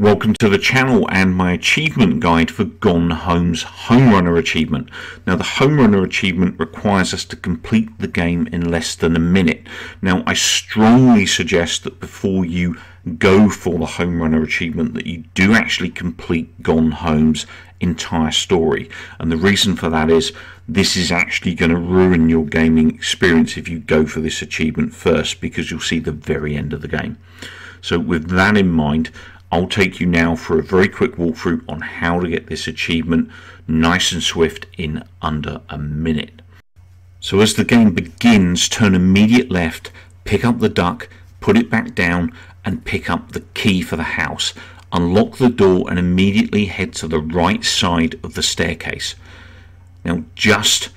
Welcome to the channel and my achievement guide for Gone Home's Home Runner achievement. Now the Home Runner achievement requires us to complete the game in less than a minute. Now I strongly suggest that before you go for the Home Runner achievement that you do actually complete Gone Home's entire story, and the reason for that is this is actually going to ruin your gaming experience if you go for this achievement first, because you'll see the very end of the game. So with that in mind, I'll take you now for a very quick walkthrough on how to get this achievement nice and swift in under a minute. So as the game begins, turn immediate left, pick up the duck, put it back down and pick up the key for the house. Unlock the door and immediately head to the right side of the staircase. Now just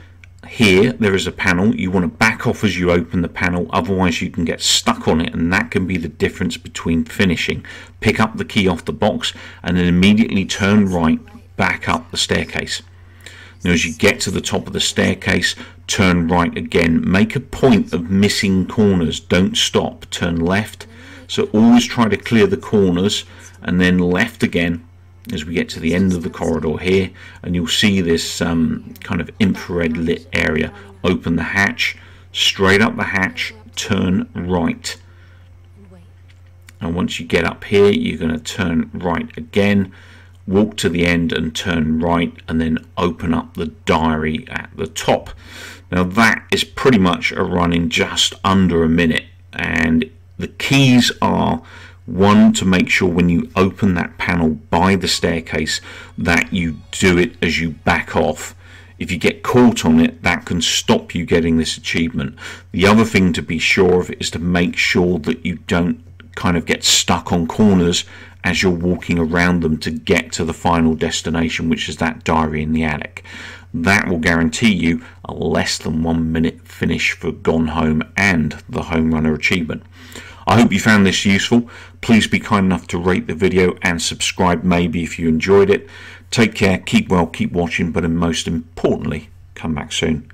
here there is a panel. You want to back off as you open the panel, otherwise you can get stuck on it, and that can be the difference between finishing. Pick up the key off the box and then immediately turn right back up the staircase. Now as you get to the top of the staircase, turn right again. Make a point of missing corners, don't stop, turn left. So always try to clear the corners and then left again as we get to the end of the corridor here, and you'll see this kind of infrared lit area. Open the hatch, straight up the hatch, turn right, and once you get up here you're going to turn right again, walk to the end and turn right, and then open up the diary at the top. Now that is pretty much a run in just under a minute, and the keys are one, to make sure when you open that panel by the staircase that you do it as you back off. If you get caught on it, that can stop you getting this achievement. The other thing to be sure of is to make sure that you don't kind of get stuck on corners as you're walking around them to get to the final destination, which is that diary in the attic. That will guarantee you a less than 1 minute finish for Gone Home and the Home Runner achievement. I hope you found this useful. Please be kind enough to rate the video and subscribe maybe if you enjoyed it. Take care, keep well, keep watching, but most importantly, come back soon.